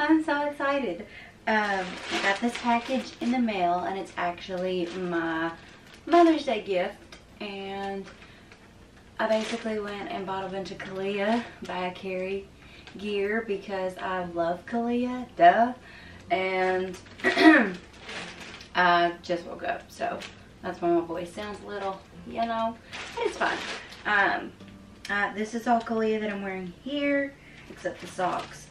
I'm so excited. I got this package in the mail, and it's actually my Mother's Day gift, and I basically went and bought a bunch of Calia by Carrie gear because I love Calia, duh, and I just woke up, so that's why my voice sounds a little, you know, but it's fine. This is all Calia that I'm wearing here, except the socks.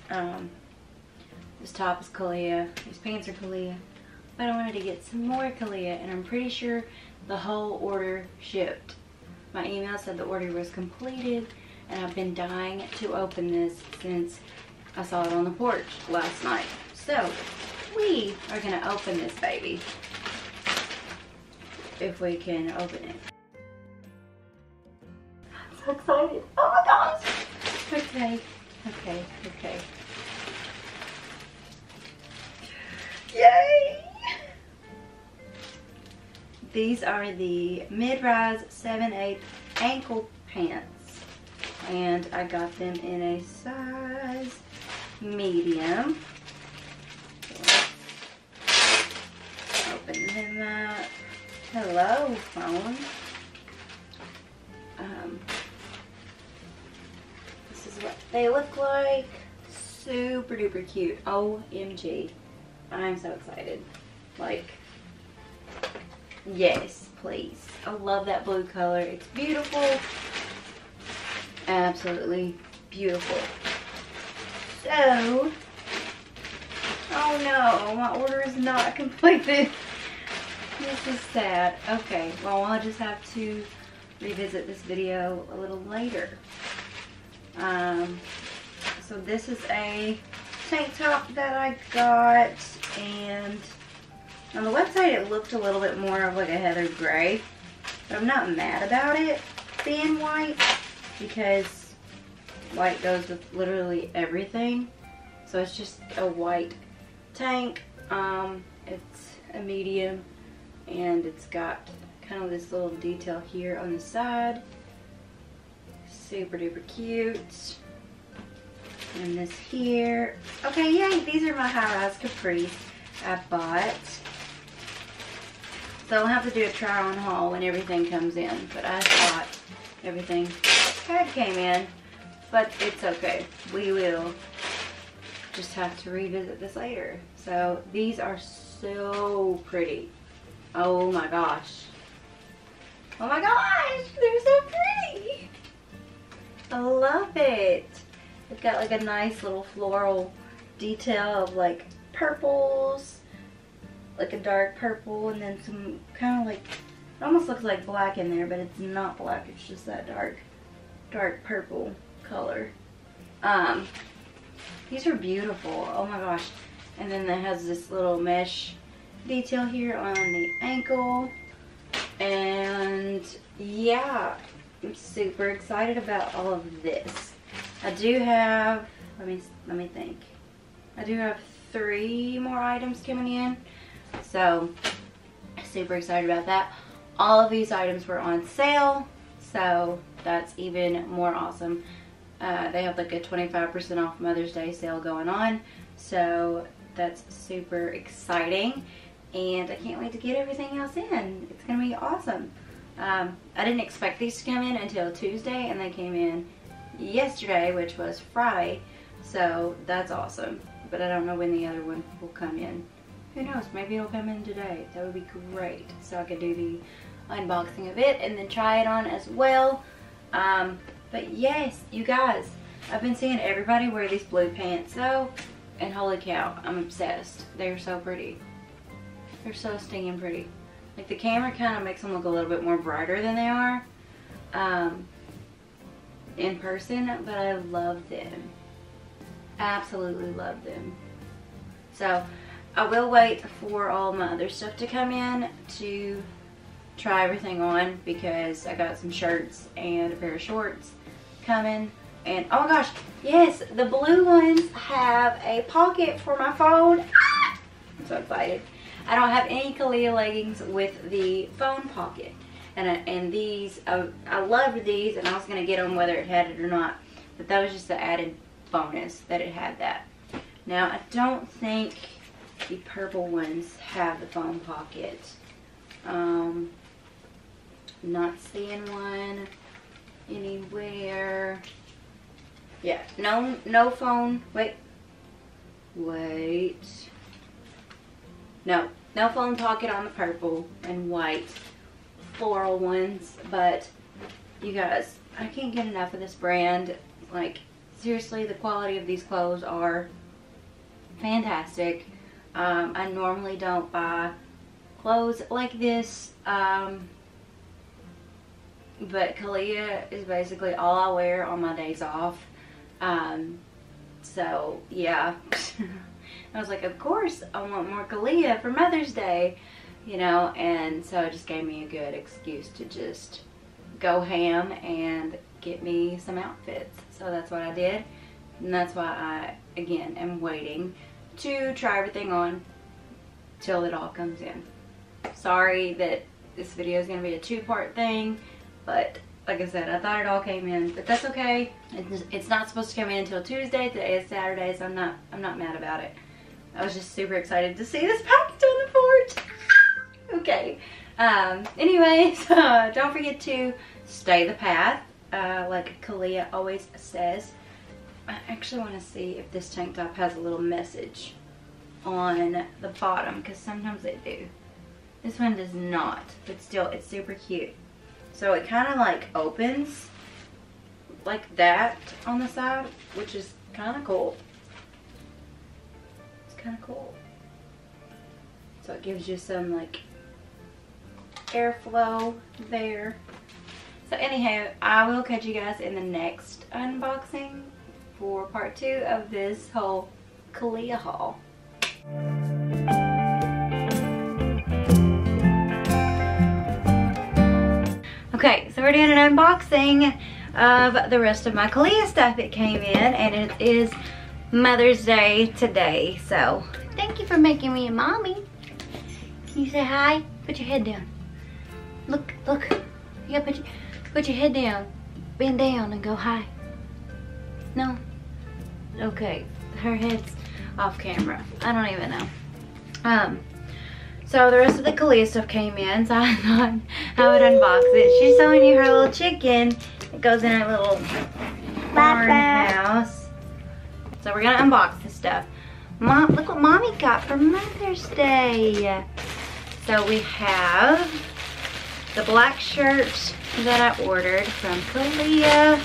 This top is Calia, these pants are Calia, but I wanted to get some more Calia, and I'm pretty sure the whole order shipped. My email said the order was completed, and I've been dying to open this since I saw it on the porch last night. So, we are going to open this baby, if we can open it. I'm so excited. Oh my gosh! Okay, okay, okay. Yay! These are the mid-rise 7/8 ankle pants, and I got them in a size medium. Open them up. Hello, phone. This is what they look like. Super duper cute. OMG. I'm so excited. Like, yes, please. I love that blue color. It's beautiful. Absolutely beautiful. So, oh no, my order is not completed. This is sad. Okay, well, I'll just have to revisit this video a little later. So this is a tank top that I got, and on the website it looked a little bit more of like a heather gray, but I'm not mad about it being white, because white goes with literally everything. So it's just a white tank. It's a medium, and it's got kind of this little detail here on the side. Super duper cute. And this here. Okay, yay, these are my high-rise capris I bought. So I'll have to do a try-on haul when everything comes in, but I thought everything kind of came in, but it's okay. We will just have to revisit this later. So these are so pretty. Oh my gosh. Oh my gosh, they're so pretty. I love it. It's got like a nice little floral detail of like purples, like a dark purple, and then some kind of like, it almost looks like black in there, but it's not black, it's just that dark purple color. These are beautiful, oh my gosh. And then it has this little mesh detail here on the ankle, and yeah, I'm super excited about all of this. I do have, let me think. I do have 3 more items coming in, so super excited about that. All of these items were on sale, so that's even more awesome. They have like a 25% off Mother's Day sale going on, so that's super exciting, and I can't wait to get everything else in. It's gonna be awesome. I didn't expect these to come in until Tuesday, and they came in yesterday, which was Friday, so that's awesome. But I don't know when the other one will come in. Who knows, maybe it'll come in today. That would be great, so I could do the unboxing of it and then try it on as well. But yes, you guys, I've been seeing everybody wear these blue pants though, and holy cow, I'm obsessed. They're so pretty. They're so stinging pretty. Like, the camera kind of makes them look a little bit more brighter than they are in person, but I love them. Absolutely love them. So I will wait for all my other stuff to come in to try everything on, because I got some shirts and a pair of shorts coming, and oh my gosh, yes, the blue ones have a pocket for my phone. Ah! I'm so excited. I don't have any Calia leggings with the phone pocket. And these, I loved these, and I was going to get them whether it had it or not. But that was just the added bonus that it had that. Now, I don't think the purple ones have the foam pocket. Not seeing one anywhere. Yeah, no phone. Wait. No phone pocket on the purple and white floral ones. But you guys, I can't get enough of this brand. Like, seriously, the quality of these clothes are fantastic. I normally don't buy clothes like this, but Calia is basically all I wear on my days off. So yeah, I was like, of course I want more Calia for Mother's Day, you know, and so it just gave me a good excuse to just go ham and get me some outfits. So that's what I did, and that's why I, again, am waiting to try everything on till it all comes in. Sorry that this video is going to be a two-part thing, but like I said, I thought it all came in, but that's okay. It's not supposed to come in until Tuesday. Today is Saturday, so I'm not mad about it. I was just super excited to see this package on the porch. Okay. Anyways, don't forget to stay the path, like Calia always says. I actually want to see if this tank top has a little message on the bottom, because sometimes they do. This one does not, but still, it's super cute. So it kind of like opens like that on the side, which is kind of cool. It's kind of cool. So it gives you some like airflow there. So anyhow, I will catch you guys in the next unboxing for part 2 of this whole Calia haul. Okay, so we're doing an unboxing of the rest of my Calia stuff that came in, and it is Mother's Day today, so thank you for making me a mommy. Can you say hi? Put your head down. Look. You gotta put your head down. Bend down and go hi. No? Okay, her head's off camera. I don't even know. So the rest of the Calia stuff came in, so I thought I would unbox it. She's showing you her little chicken. It goes in her little barn house. So we're gonna unbox this stuff. Mom, look what Mommy got for Mother's Day. So we have the black shirt that I ordered from Calia.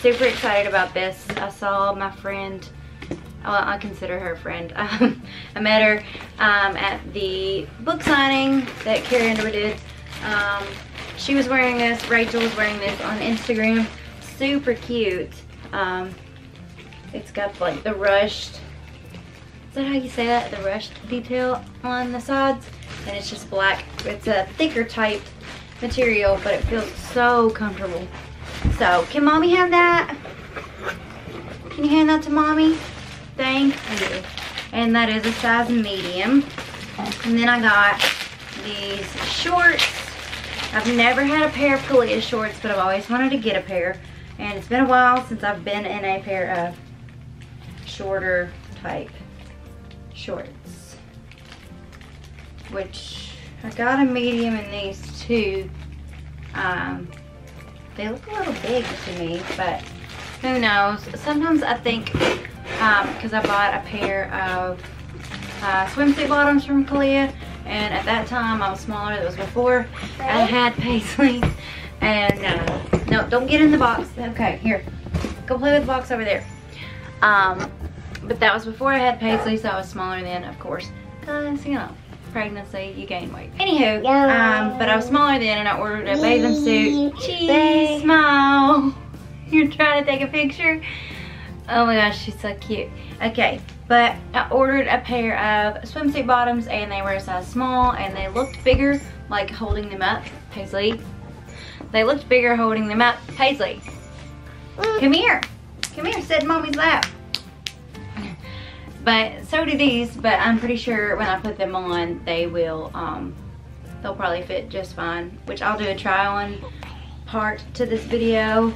Super excited about this. I saw my friend, well, I consider her a friend. I met her at the book signing that Carrie Underwood did. She was wearing this, Rachel was wearing this on Instagram. Super cute. It's got like the rushed, is that how you say that? The rushed detail on the sides. And it's just black. It's a thicker type material, but it feels so comfortable. So, can Mommy have that? Can you hand that to Mommy? Thank you. And that is a size medium. And then I got these shorts. I've never had a pair of Calia shorts, but I've always wanted to get a pair. And it's been a while since I've been in a pair of shorter type shorts. Which, I got a medium in these two. They look a little big to me, but who knows. Sometimes I think, because I bought a pair of swimsuit bottoms from Calia, and at that time I was smaller. That was before I had Paisley. And no, don't get in the box. Okay, here, go play with the box over there. But that was before I had Paisley, so I was smaller then, of course, because, you know, pregnancy, you gain weight. Anywho, but I was smaller then, and I ordered a bathing suit. Cheese, smile. You're trying to take a picture? Oh my gosh, she's so cute. Okay, but I ordered a pair of swimsuit bottoms, and they were a size small, and they looked bigger, like holding them up. Paisley. They looked bigger holding them up. Paisley, come here. Come here, sit in Mommy's lap. But so do these, but I'm pretty sure when I put them on, they will, they'll probably fit just fine, which I'll do a try on part to this video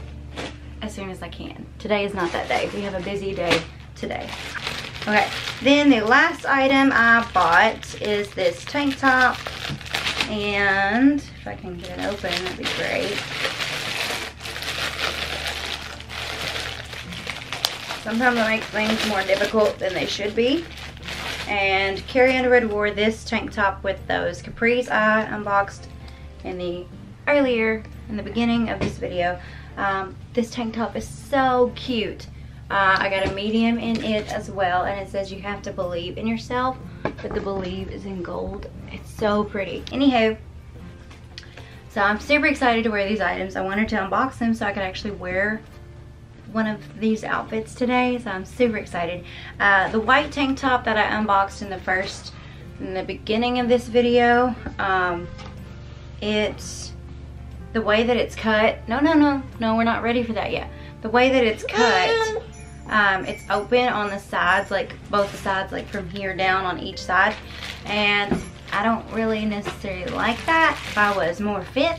as soon as I can. Today is not that day. We have a busy day today. Okay, then the last item I bought is this tank top, and if I can get it open, that'd be great. Sometimes I make things more difficult than they should be. And Carrie Underwood wore this tank top with those capris I unboxed in the beginning of this video. This tank top is so cute. I got a medium in it as well, and it says you have to believe in yourself, but the believe is in gold. It's so pretty. Anywho, so I'm super excited to wear these items. I wanted to unbox them so I could actually wear one of these outfits today, so I'm super excited. The white tank top that I unboxed in the beginning of this video, the way that it's cut, no, we're not ready for that yet. The way that it's cut, it's open on the sides, like both the sides, like from here down on each side, and I don't really necessarily like that. If I was more fit,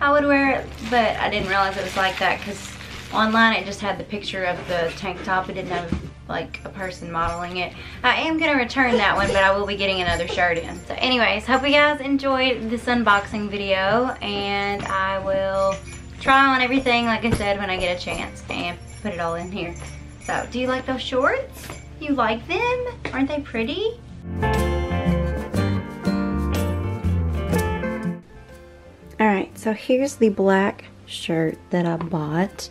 I would wear it, but I didn't realize it was like that because online it just had the picture of the tank top. It didn't have like a person modeling it. I am gonna return that one, but I will be getting another shirt in. So anyways, hope you guys enjoyed this unboxing video, and I will try on everything, like I said, when I get a chance and put it all in here. So do you like those shorts? You like them? Aren't they pretty? Alright, so here's the black shirt that I bought,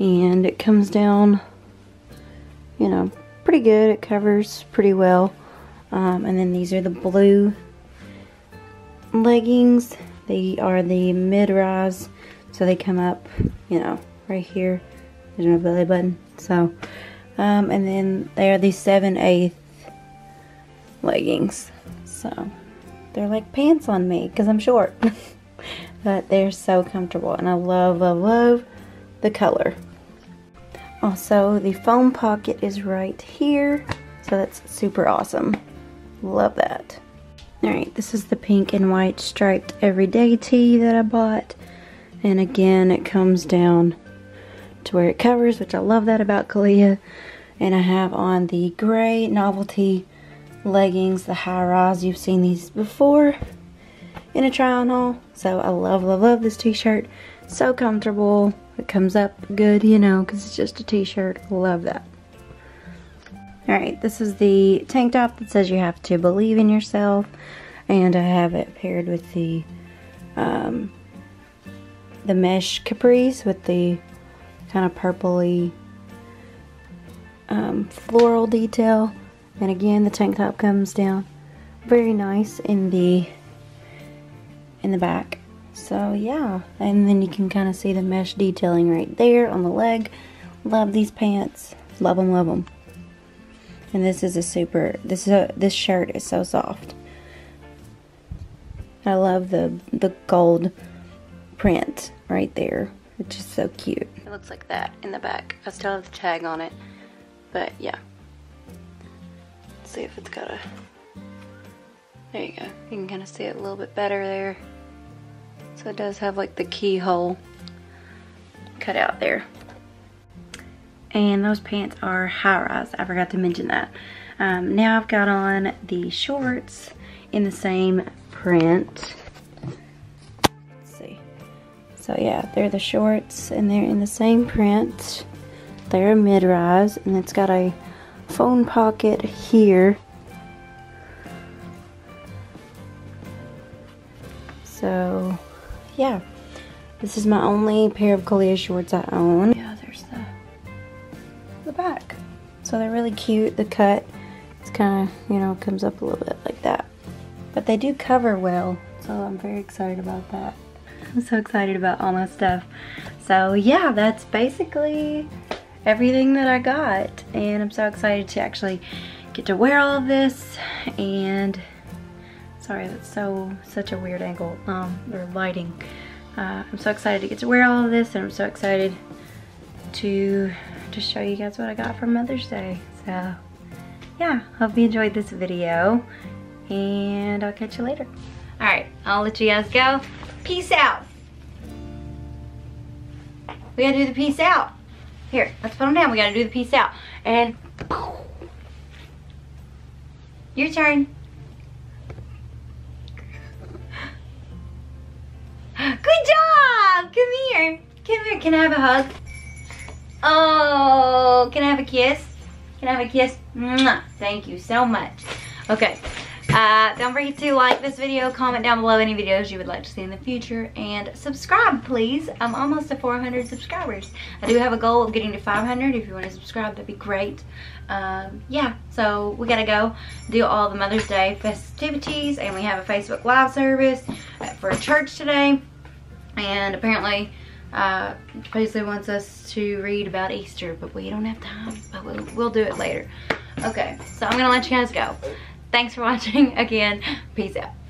and it comes down, you know, pretty good. It covers pretty well. And then these are the blue leggings. They are the mid-rise, so they come up, you know, right here. There's no belly button. So, and then they are the 7/8 leggings. So, they're like pants on me because I'm short. But they're so comfortable, and I love, love, love the color. Also, the foam pocket is right here, so that's super awesome. Love that. Alright, this is the pink and white striped everyday tee that I bought. And again, it comes down to where it covers, which I love that about Calia. And I have on the gray novelty leggings, the high-rise. You've seen these before in a try-on haul. So I love, love, love this t-shirt. So comfortable. It comes up good, you know, because it's just a t-shirt. Love that. Alright, this is the tank top that says you have to believe in yourself. And I have it paired with the mesh capris with the kind of purpley floral detail. And again, the tank top comes down very nice in the back. So yeah, and then you can kind of see the mesh detailing right there on the leg. Love these pants. Love them, love them. And this is a super, this shirt is so soft. I love the gold print right there. It's just so cute. It looks like that in the back. I still have the tag on it, but yeah. Let's see if it's got a, there you go. You can kind of see it a little bit better there. So it does have like the keyhole cut out there. And those pants are high-rise. I forgot to mention that. Now I've got on the shorts in the same print. Let's see. So yeah, they're the shorts, and they're in the same print. They're a mid-rise, and it's got a phone pocket here. So yeah, this is my only pair of Calia shorts I own. Yeah, there's the back. So they're really cute. The cut, it's kind of, you know, comes up a little bit like that. But they do cover well, so I'm very excited about that. I'm so excited about all my stuff. So yeah, that's basically everything that I got. And I'm so excited to actually get to wear all of this. And sorry, that's such a weird angle, or lighting. I'm so excited to get to wear all of this, and I'm so excited to just show you guys what I got for Mother's Day. So yeah, hope you enjoyed this video, and I'll catch you later. Alright, I'll let you guys go. Peace out. We gotta do the peace out. Here, let's put them down. We gotta do the peace out. And Your turn. Good job! Come here. Come here. Can I have a hug? Oh, can I have a kiss? Can I have a kiss? Mwah. Thank you so much. Okay. Don't forget to like this video, comment down below any videos you would like to see in the future, and subscribe, please. I'm almost to 400 subscribers. I do have a goal of getting to 500. If you want to subscribe, that'd be great. Yeah, so we gotta go do all the Mother's Day festivities, and we have a Facebook Live service for a church today, and apparently Paisley wants us to read about Easter, but we don't have time, but we'll do it later. Okay, so I'm gonna let you guys go. Thanks for watching again. Peace out.